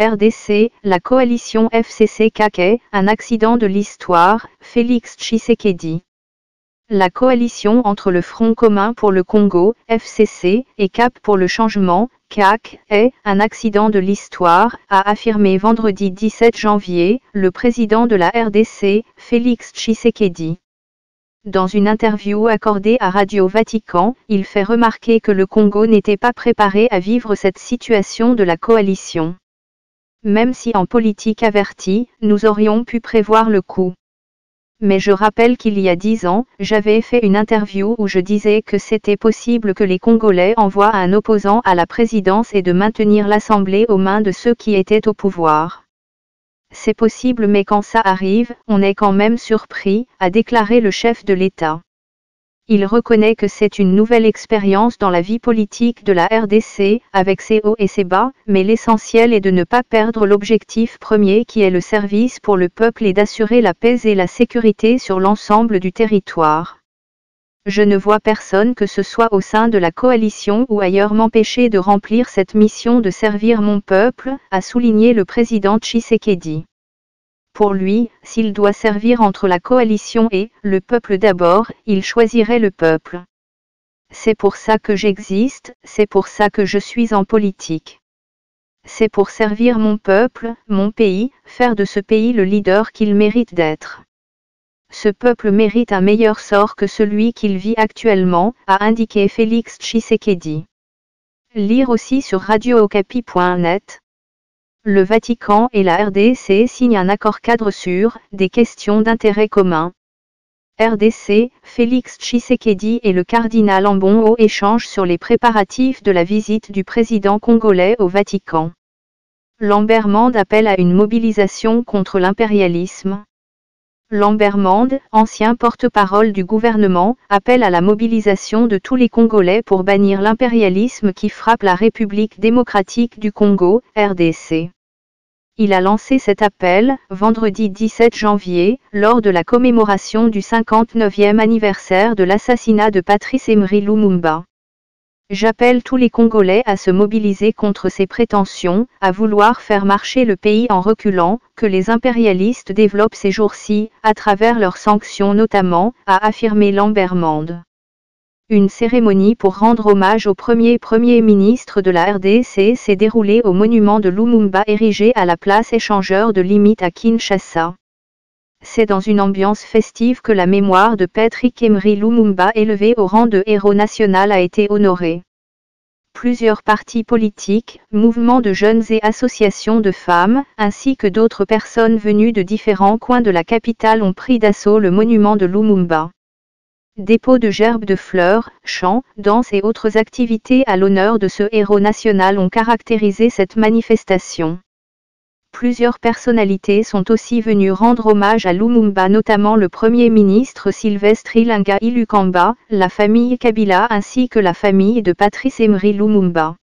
RDC, la coalition FCC-CAC est un accident de l'histoire, Félix Tshisekedi. La coalition entre le Front commun pour le Congo, FCC, et Cap pour le changement, CAC, est un accident de l'histoire, a affirmé vendredi 17 janvier, le président de la RDC, Félix Tshisekedi. Dans une interview accordée à Radio Vatican, il fait remarquer que le Congo n'était pas préparé à vivre cette situation de la coalition. Même si en politique avertie, nous aurions pu prévoir le coup. Mais je rappelle qu'il y a 10 ans, j'avais fait une interview où je disais que c'était possible que les Congolais envoient un opposant à la présidence et de maintenir l'Assemblée aux mains de ceux qui étaient au pouvoir. C'est possible, mais quand ça arrive, on est quand même surpris, a déclaré le chef de l'État. Il reconnaît que c'est une nouvelle expérience dans la vie politique de la RDC, avec ses hauts et ses bas, mais l'essentiel est de ne pas perdre l'objectif premier qui est le service pour le peuple et d'assurer la paix et la sécurité sur l'ensemble du territoire. Je ne vois personne que ce soit au sein de la coalition ou ailleurs m'empêcher de remplir cette mission de servir mon peuple, a souligné le président Tshisekedi. Pour lui, s'il doit servir entre la coalition et le peuple d'abord, il choisirait le peuple. C'est pour ça que j'existe, c'est pour ça que je suis en politique. C'est pour servir mon peuple, mon pays, faire de ce pays le leader qu'il mérite d'être. Ce peuple mérite un meilleur sort que celui qu'il vit actuellement, a indiqué Félix Tshisekedi. Lire aussi sur radiookapi.net. Le Vatican et la RDC signent un accord cadre sur des questions d'intérêt commun. RDC, Félix Tshisekedi et le cardinal Ambongo échangent sur les préparatifs de la visite du président congolais au Vatican. Lambert Mende appelle à une mobilisation contre l'impérialisme. Lambert Mende, ancien porte-parole du gouvernement, appelle à la mobilisation de tous les Congolais pour bannir l'impérialisme qui frappe la République démocratique du Congo, RDC. Il a lancé cet appel, vendredi 17 janvier, lors de la commémoration du 59e anniversaire de l'assassinat de Patrice Emery Lumumba. J'appelle tous les Congolais à se mobiliser contre ces prétentions, à vouloir faire marcher le pays en reculant, que les impérialistes développent ces jours-ci, à travers leurs sanctions notamment, a affirmé Lambert Mende. Une cérémonie pour rendre hommage au premier ministre de la RDC s'est déroulée au monument de Lumumba érigé à la place échangeur de Limite à Kinshasa. C'est dans une ambiance festive que la mémoire de Patrice Emery Lumumba élevé au rang de héros national a été honorée. Plusieurs partis politiques, mouvements de jeunes et associations de femmes, ainsi que d'autres personnes venues de différents coins de la capitale ont pris d'assaut le monument de Lumumba. Dépôt de gerbes de fleurs, chants, danses et autres activités à l'honneur de ce héros national ont caractérisé cette manifestation. Plusieurs personnalités sont aussi venues rendre hommage à Lumumba, notamment le Premier ministre Sylvestre Ilunga Ilukamba, la famille Kabila ainsi que la famille de Patrice Emery Lumumba.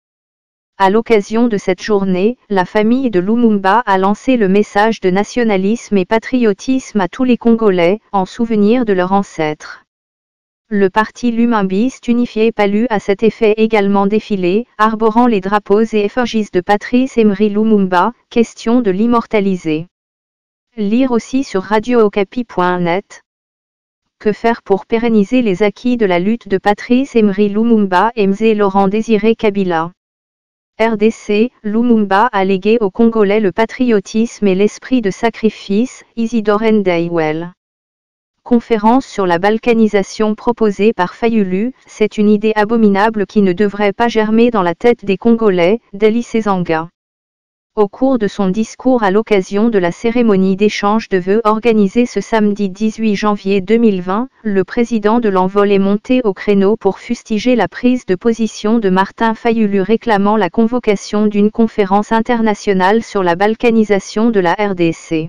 À l'occasion de cette journée, la famille de Lumumba a lancé le message de nationalisme et patriotisme à tous les Congolais, en souvenir de leurs ancêtres. Le parti Lumumbiste unifié Palu à cet effet également défilé, arborant les drapeaux et effigies de Patrice Emery Lumumba, question de l'immortaliser. Lire aussi sur radiookapi.net. Que faire pour pérenniser les acquis de la lutte de Patrice Emery Lumumba et Mze Laurent Désiré Kabila? RDC, Lumumba a légué aux Congolais le patriotisme et l'esprit de sacrifice, Isidore Ndaiwel. Conférence sur la balkanisation proposée par Fayulu, c'est une idée abominable qui ne devrait pas germer dans la tête des Congolais, Delly Sesanga. Au cours de son discours à l'occasion de la cérémonie d'échange de vœux organisée ce samedi 18 janvier 2020, le président de l'Envol est monté au créneau pour fustiger la prise de position de Martin Fayulu réclamant la convocation d'une conférence internationale sur la balkanisation de la RDC.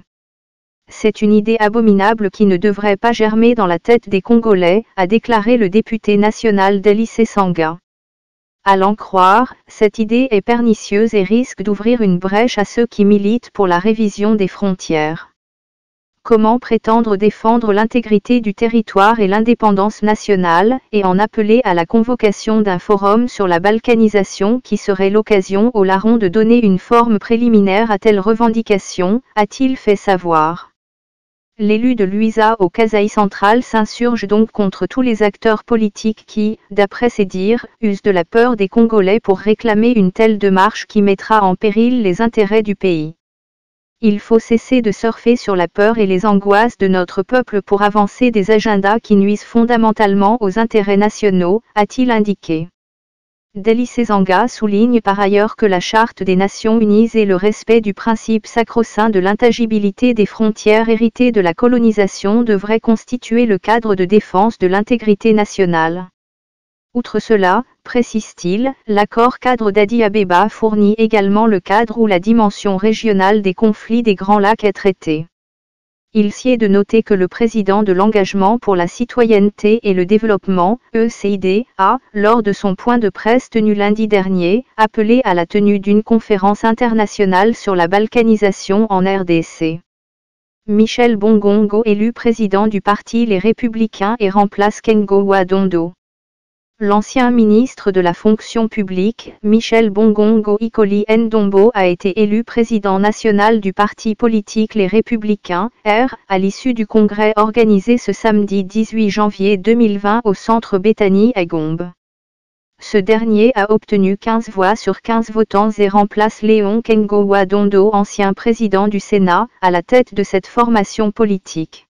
C'est une idée abominable qui ne devrait pas germer dans la tête des Congolais, a déclaré le député national Delly Sesanga. À l'en croire, cette idée est pernicieuse et risque d'ouvrir une brèche à ceux qui militent pour la révision des frontières. Comment prétendre défendre l'intégrité du territoire et l'indépendance nationale, et en appeler à la convocation d'un forum sur la balkanisation qui serait l'occasion aux larrons de donner une forme préliminaire à telle revendication, a-t-il fait savoir. L'élu de l'UISA au Casaï central s'insurge donc contre tous les acteurs politiques qui, d'après ses dires, usent de la peur des Congolais pour réclamer une telle démarche qui mettra en péril les intérêts du pays. Il faut cesser de surfer sur la peur et les angoisses de notre peuple pour avancer des agendas qui nuisent fondamentalement aux intérêts nationaux, a-t-il indiqué. Delly Sesanga souligne par ailleurs que la Charte des Nations Unies et le respect du principe sacro-saint de l'intangibilité des frontières héritées de la colonisation devraient constituer le cadre de défense de l'intégrité nationale. Outre cela, précise-t-il, l'accord cadre d'Addis Abeba fournit également le cadre où la dimension régionale des conflits des Grands Lacs est traitée. Il sied de noter que le président de l'engagement pour la citoyenneté et le développement, E.C.I.D., a, lors de son point de presse tenu lundi dernier, appelé à la tenue d'une conférence internationale sur la balkanisation en RDC. Michel Bongongo élu président du parti Les Républicains et remplace Kengo Wadondo. L'ancien ministre de la fonction publique, Michel Bongongo Icoli Ndombo a été élu président national du parti politique Les Républicains, R, à l'issue du congrès organisé ce samedi 18 janvier 2020 au centre Béthanie à Gombe. Ce dernier a obtenu 15 voix sur 15 votants et remplace Léon Kengo Wadondo, ancien président du Sénat, à la tête de cette formation politique.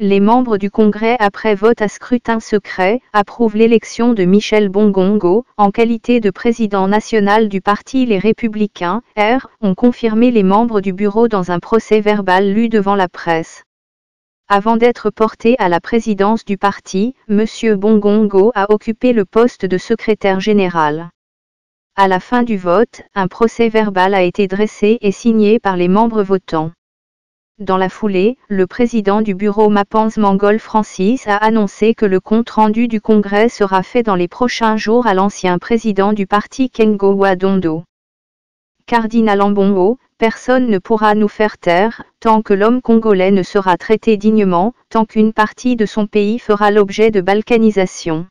Les membres du Congrès après vote à scrutin secret approuvent l'élection de Michel Bongongo, en qualité de président national du parti Les Républicains, R, ont confirmé les membres du bureau dans un procès verbal lu devant la presse. Avant d'être porté à la présidence du parti, M. Bongongo a occupé le poste de secrétaire général. À la fin du vote, un procès verbal a été dressé et signé par les membres votants. Dans la foulée, le président du bureau Mapans Mangol Francis a annoncé que le compte-rendu du Congrès sera fait dans les prochains jours à l'ancien président du parti Kengo Wadondo. Cardinal Ambongo, personne ne pourra nous faire taire, tant que l'homme congolais ne sera traité dignement, tant qu'une partie de son pays fera l'objet de balkanisation.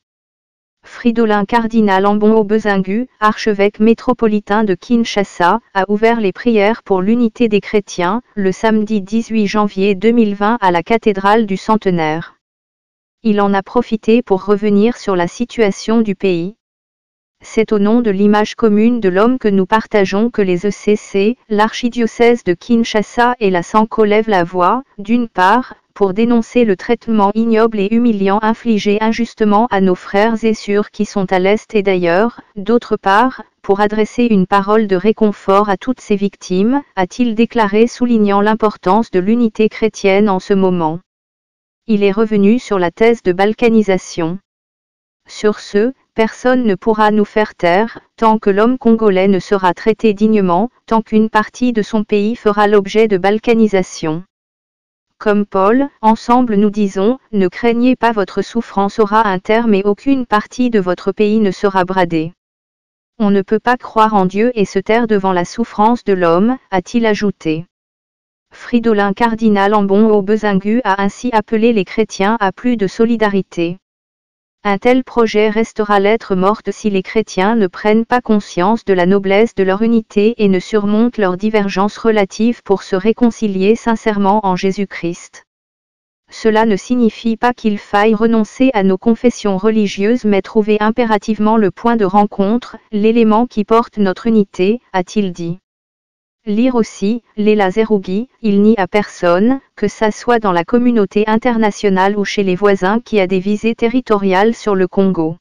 Fridolin Cardinal Ambongo Besungu, archevêque métropolitain de Kinshasa, a ouvert les prières pour l'unité des chrétiens, le samedi 18 janvier 2020 à la cathédrale du Centenaire. Il en a profité pour revenir sur la situation du pays. C'est au nom de l'image commune de l'homme que nous partageons que les ECC, l'archidiocèse de Kinshasa et la CENCO lèvent la voix, d'une part, pour dénoncer le traitement ignoble et humiliant infligé injustement à nos frères et sœurs qui sont à l'Est et d'ailleurs, d'autre part, pour adresser une parole de réconfort à toutes ces victimes, a-t-il déclaré soulignant l'importance de l'unité chrétienne en ce moment. Il est revenu sur la thèse de balkanisation. Sur ce, personne ne pourra nous faire taire, tant que l'homme congolais ne sera traité dignement, tant qu'une partie de son pays fera l'objet de balkanisation. Comme Paul, ensemble nous disons, ne craignez pas, votre souffrance aura un terme et aucune partie de votre pays ne sera bradée. On ne peut pas croire en Dieu et se taire devant la souffrance de l'homme, a-t-il ajouté. Fridolin Cardinal Ambongo Besungu a ainsi appelé les chrétiens à plus de solidarité. Un tel projet restera lettre morte si les chrétiens ne prennent pas conscience de la noblesse de leur unité et ne surmontent leurs divergences relatives pour se réconcilier sincèrement en Jésus-Christ. Cela ne signifie pas qu'il faille renoncer à nos confessions religieuses mais trouver impérativement le point de rencontre, l'élément qui porte notre unité, a-t-il dit. Lire aussi, Léla Zerougui, il n'y a personne, que ça soit dans la communauté internationale ou chez les voisins qui a des visées territoriales sur le Congo.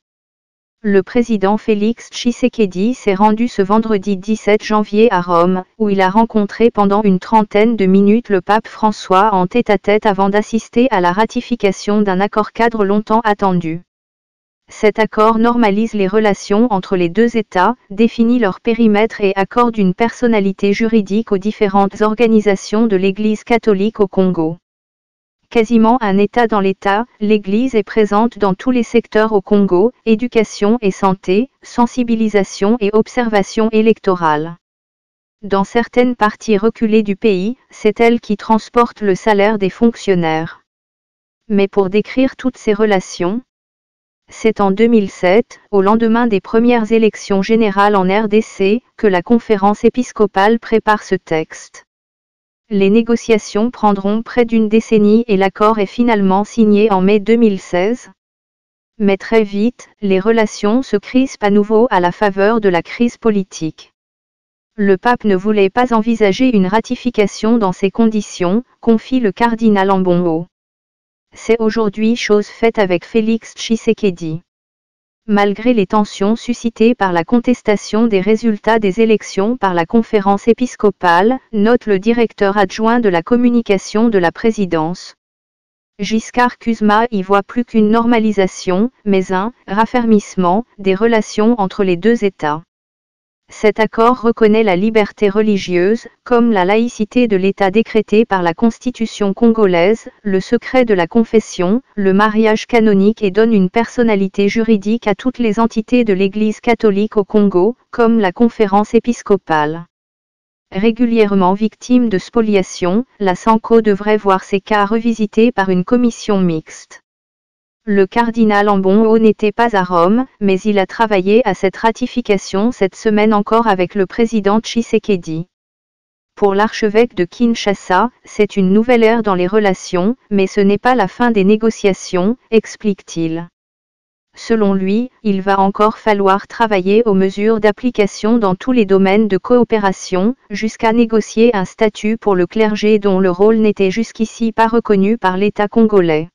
Le président Félix Tshisekedi s'est rendu ce vendredi 17 janvier à Rome, où il a rencontré pendant une trentaine de minutes le pape François en tête-à-tête avant d'assister à la ratification d'un accord cadre longtemps attendu. Cet accord normalise les relations entre les deux États, définit leur périmètre et accorde une personnalité juridique aux différentes organisations de l'Église catholique au Congo. Quasiment un État dans l'État, l'Église est présente dans tous les secteurs au Congo, éducation et santé, sensibilisation et observation électorale. Dans certaines parties reculées du pays, c'est elle qui transporte le salaire des fonctionnaires. Mais pour décrire toutes ces relations, c'est en 2007, au lendemain des premières élections générales en RDC, que la conférence épiscopale prépare ce texte. Les négociations prendront près d'une décennie et l'accord est finalement signé en mai 2016. Mais très vite, les relations se crispent à nouveau à la faveur de la crise politique. Le pape ne voulait pas envisager une ratification dans ces conditions, confie le cardinal Ambongo. C'est aujourd'hui chose faite avec Félix Tshisekedi. Malgré les tensions suscitées par la contestation des résultats des élections par la conférence épiscopale, note le directeur adjoint de la communication de la présidence. Giscard Kuzma y voit plus qu'une normalisation, mais un raffermissement des relations entre les deux États. Cet accord reconnaît la liberté religieuse, comme la laïcité de l'État décrétée par la Constitution congolaise, le secret de la confession, le mariage canonique et donne une personnalité juridique à toutes les entités de l'Église catholique au Congo, comme la conférence épiscopale. Régulièrement victime de spoliation, la CENCO devrait voir ses cas revisités par une commission mixte. Le cardinal Ambongo n'était pas à Rome, mais il a travaillé à cette ratification cette semaine encore avec le président Tshisekedi. Pour l'archevêque de Kinshasa, c'est une nouvelle ère dans les relations, mais ce n'est pas la fin des négociations, explique-t-il. Selon lui, il va encore falloir travailler aux mesures d'application dans tous les domaines de coopération, jusqu'à négocier un statut pour le clergé dont le rôle n'était jusqu'ici pas reconnu par l'État congolais.